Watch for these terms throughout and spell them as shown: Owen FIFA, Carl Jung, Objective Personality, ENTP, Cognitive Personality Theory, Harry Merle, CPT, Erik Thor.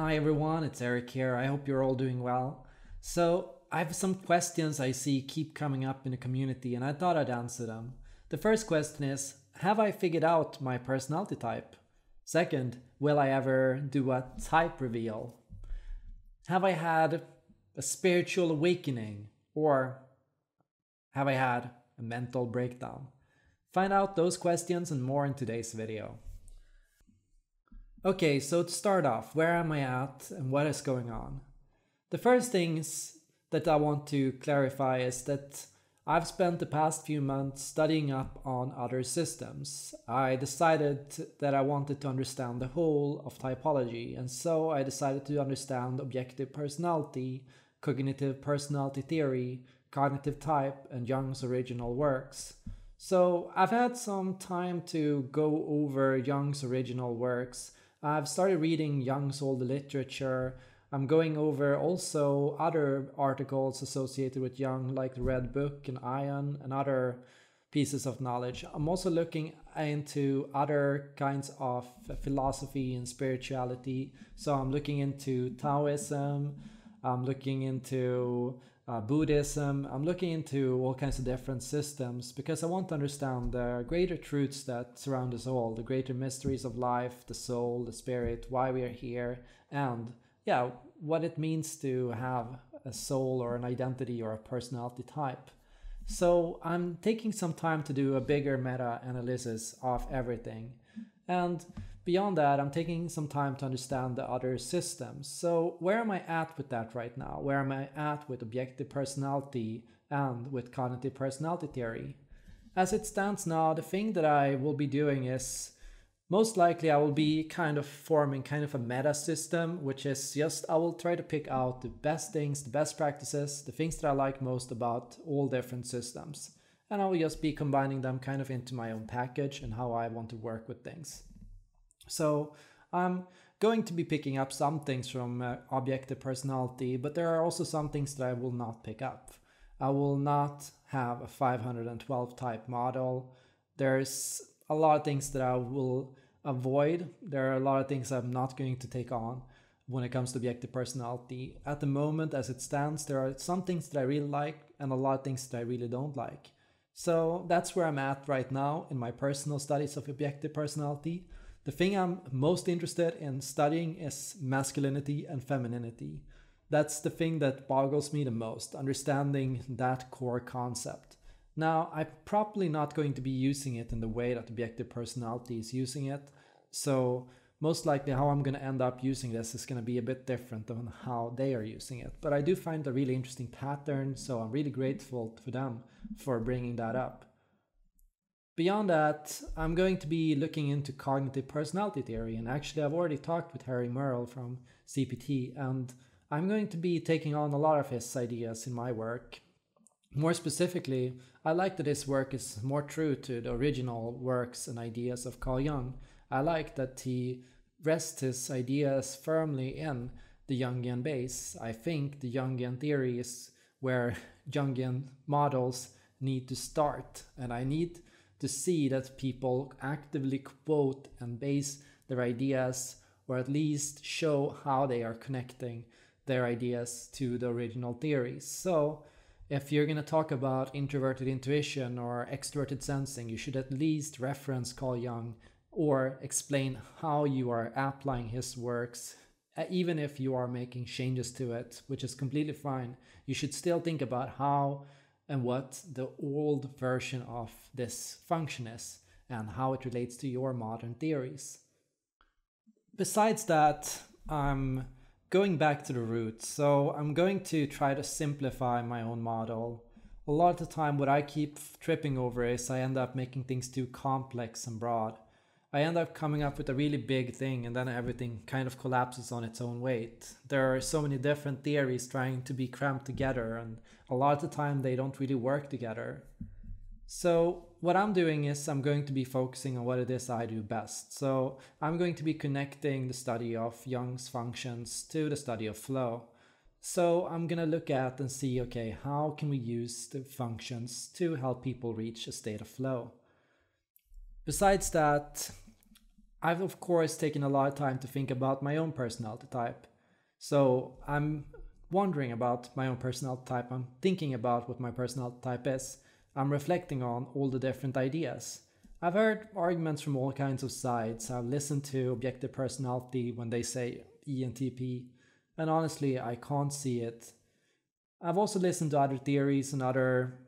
Hi everyone, it's Eric here. I hope you're all doing well. So I have some questions I see keep coming up in the community and I thought I'd answer them. The first question is, have I figured out my personality type? Second, will I ever do a type reveal? Have I had a spiritual awakening? Or have I had a mental breakdown? Find out those questions and more in today's video. Okay, so to start off, where am I at and what is going on? The first things that I want to clarify is that I've spent the past few months studying up on other systems. I decided that I wanted to understand the whole of typology, and so I decided to understand objective personality, cognitive personality theory, cognitive type, and Jung's original works. So I've had some time to go over Jung's original works. I've started reading Jung's older literature. I'm going over also other articles associated with Jung, like the Red Book and Ion and other pieces of knowledge. I'm also looking into other kinds of philosophy and spirituality. So I'm looking into Taoism, I'm looking into Buddhism, I'm looking into all kinds of different systems because I want to understand the greater truths that surround us all, the greater mysteries of life, the soul, the spirit, why we are here, and yeah, what it means to have a soul or an identity or a personality type. So I'm taking some time to do a bigger meta-analysis of everything. And beyond that, I'm taking some time to understand the other systems. So where am I at with that right now? Where am I at with objective personality and with cognitive personality theory? As it stands now, the thing that I will be doing is most likely I will be kind of forming kind of a meta system, which is just I will try to pick out the best things, the best practices, the things that I like most about all different systems. And I will just be combining them kind of into my own package and how I want to work with things. So I'm going to be picking up some things from objective personality, but there are also some things that I will not pick up. I will not have a 512 type model. There's a lot of things that I will avoid. There are a lot of things I'm not going to take on when it comes to objective personality. At the moment, as it stands, there are some things that I really like and a lot of things that I really don't like. So that's where I'm at right now in my personal studies of objective personality. The thing I'm most interested in studying is masculinity and femininity. That's the thing that boggles me the most, understanding that core concept. Now, I'm probably not going to be using it in the way that objective personality is using it. So most likely how I'm going to end up using this is going to be a bit different than how they are using it. But I do find a really interesting pattern, so I'm really grateful for them for bringing that up. Beyond that, I'm going to be looking into cognitive personality theory. And actually, I've already talked with Harry Merle from CPT, and I'm going to be taking on a lot of his ideas in my work. More specifically, I like that his work is more true to the original works and ideas of Carl Jung. I like that he rests his ideas firmly in the Jungian base. I think the Jungian theory is where Jungian models need to start, and I need to see that people actively quote and base their ideas, or at least show how they are connecting their ideas to the original theories. So if you're going to talk about introverted intuition or extroverted sensing, you should at least reference Carl Jung or explain how you are applying his works, even if you are making changes to it, which is completely fine. You should still think about how and what the old version of this function is and how it relates to your modern theories. Besides that, I'm going back to the roots, so I'm going to try to simplify my own model. A lot of the time what I keep tripping over is I end up making things too complex and broad. I end up coming up with a really big thing and then everything kind of collapses on its own weight. There are so many different theories trying to be crammed together, and a lot of the time they don't really work together. So what I'm doing is I'm going to be focusing on what it is I do best. So I'm going to be connecting the study of Jung's functions to the study of flow. So I'm going to look at and see, okay, how can we use the functions to help people reach a state of flow? Besides that, I've of course taken a lot of time to think about my own personality type. So I'm wondering about my own personality type, I'm thinking about what my personality type is, I'm reflecting on all the different ideas. I've heard arguments from all kinds of sides, I've listened to Objective Personality when they say ENTP, and honestly I can't see it. I've also listened to other theories and other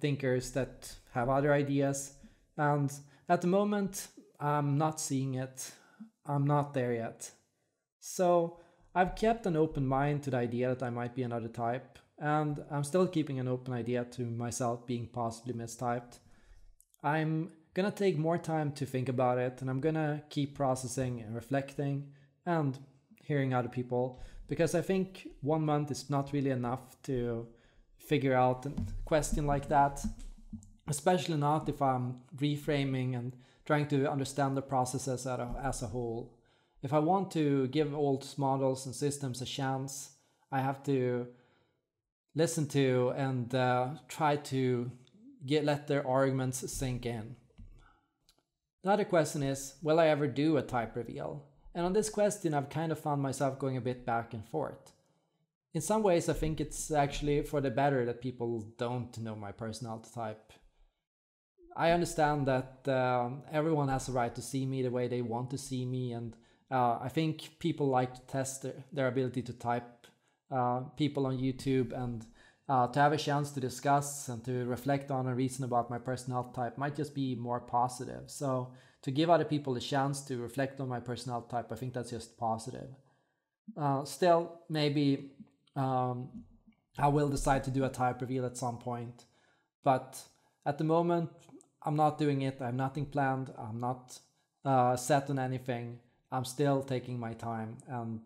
thinkers that have other ideas, and at the moment I'm not seeing it, I'm not there yet. So I've kept an open mind to the idea that I might be another type, and I'm still keeping an open idea to myself being possibly mistyped. I'm gonna take more time to think about it, and I'm gonna keep processing and reflecting and hearing other people, because I think 1 month is not really enough to figure out a question like that, especially not if I'm reframing and trying to understand the processes as a whole. If I want to give old models and systems a chance, I have to listen to and try to let their arguments sink in. The other question is, will I ever do a type reveal? And on this question, I've kind of found myself going a bit back and forth. In some ways, I think it's actually for the better that people don't know my personality type. I understand that everyone has a right to see me the way they want to see me, and I think people like to test their ability to type people on YouTube, and to have a chance to discuss and to reflect on and reason about my personality type might just be more positive. So to give other people a chance to reflect on my personality type, I think that's just positive. Still, maybe I will decide to do a type reveal at some point, but at the moment I'm not doing it. I have nothing planned. I'm not set on anything. I'm still taking my time and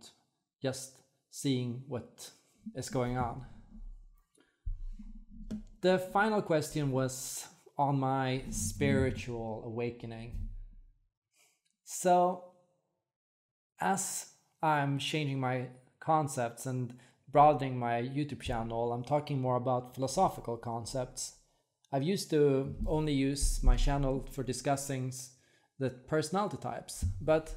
just seeing what is going on. The final question was on my spiritual awakening. So as I'm changing my concepts and broadening my YouTube channel, I'm talking more about philosophical concepts. I've used to only use my channel for discussing the personality types, but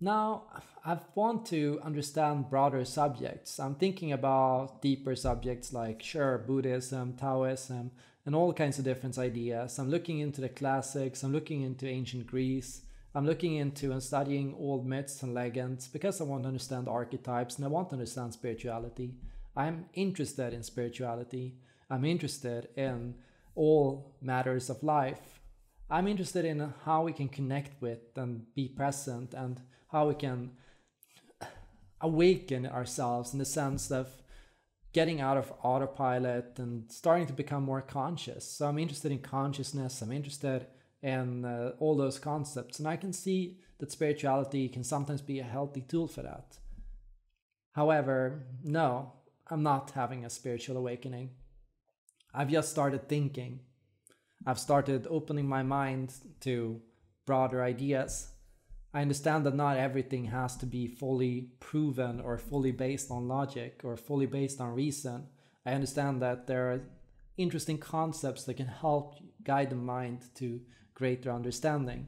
now I want to understand broader subjects. I'm thinking about deeper subjects like, sure, Buddhism, Taoism, and all kinds of different ideas. I'm looking into the classics, I'm looking into ancient Greece, I'm looking into and studying old myths and legends, because I want to understand archetypes and I want to understand spirituality. I'm interested in spirituality. I'm interested in all matters of life. I'm interested in how we can connect with and be present, and how we can awaken ourselves in the sense of getting out of autopilot and starting to become more conscious. So I'm interested in consciousness, I'm interested in all those concepts, and I can see that spirituality can sometimes be a healthy tool for that. However, no, I'm not having a spiritual awakening. I've just started thinking. I've started opening my mind to broader ideas. I understand that not everything has to be fully proven or fully based on logic or fully based on reason. I understand that there are interesting concepts that can help guide the mind to greater understanding.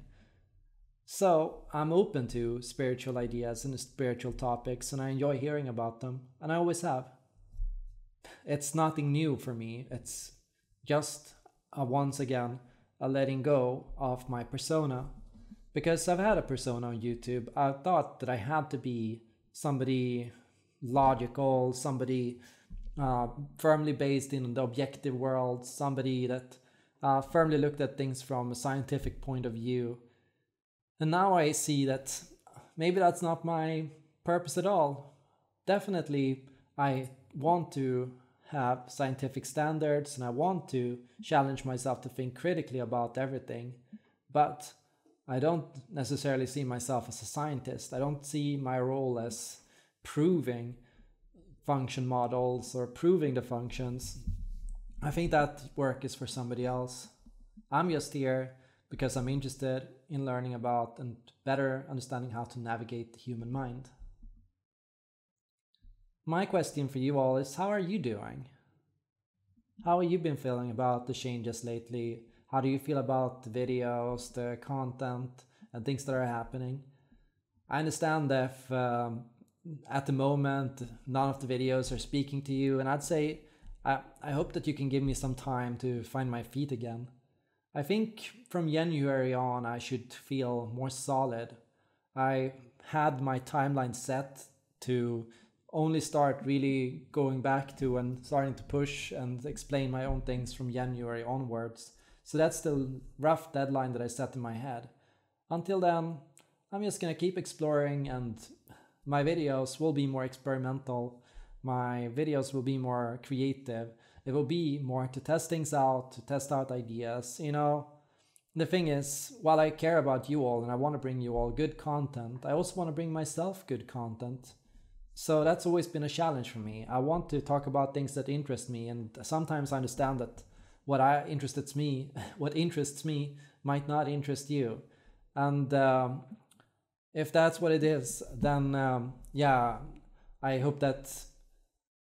So I'm open to spiritual ideas and spiritual topics, and I enjoy hearing about them, and I always have. It's nothing new for me. It's just once again a letting go of my persona, because I've had a persona on YouTube. I thought that I had to be somebody logical, somebody firmly based in the objective world, somebody that firmly looked at things from a scientific point of view. And now I see that maybe that's not my purpose at all. Definitely I want to have scientific standards, and I want to challenge myself to think critically about everything, but I don't necessarily see myself as a scientist. I don't see my role as proving function models or proving the functions. I think that work is for somebody else. I'm just here because I'm interested in learning about and better understanding how to navigate the human mind. My question for you all is, how are you doing? How have you been feeling about the changes lately? How do you feel about the videos, the content? and things that are happening. I understand that if, at the moment, none of the videos are speaking to you, and I'd say I hope that you can give me some time to find my feet again. I think from January on, I should feel more solid. I had my timeline set to only start really going back to and starting to push and explain my own things from January onwards. So that's the rough deadline that I set in my head. Until then, I'm just gonna keep exploring, and my videos will be more experimental. My videos will be more creative. It will be more to test things out, to test out ideas, you know. The thing is, while I care about you all and I want to bring you all good content, I also want to bring myself good content. So that's always been a challenge for me. I want to talk about things that interest me, and sometimes I understand that what interests me might not interest you. And if that's what it is, then yeah, I hope that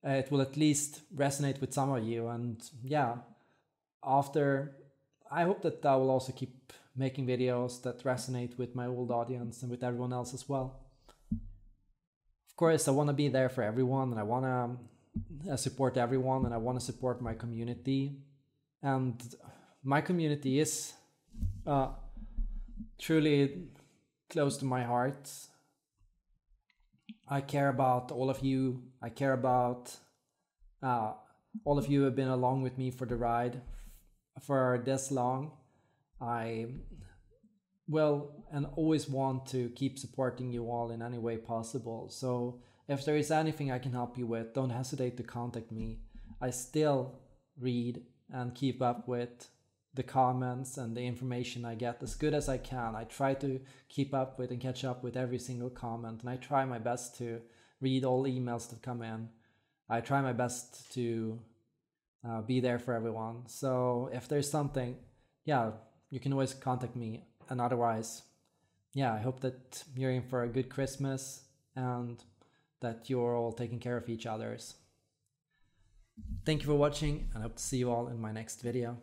it will at least resonate with some of you. And yeah, I hope that I will also keep making videos that resonate with my old audience and with everyone else as well. Of course, I want to be there for everyone, and I want to support everyone, and I want to support my community. And my community is truly close to my heart. I care about all of you. I care about all of you who have been along with me for the ride for this long. I will and always want to keep supporting you all in any way possible. So if there is anything I can help you with, don't hesitate to contact me. I still read and keep up with the comments and the information I get as good as I can. I try to keep up with and catch up with every single comment, and I try my best to read all emails that come in. I try my best to be there for everyone. So if there's something, yeah, you can always contact me. And otherwise, yeah, I hope that you're in for a good Christmas and that you're all taking care of each other. Thank you for watching, and I hope to see you all in my next video.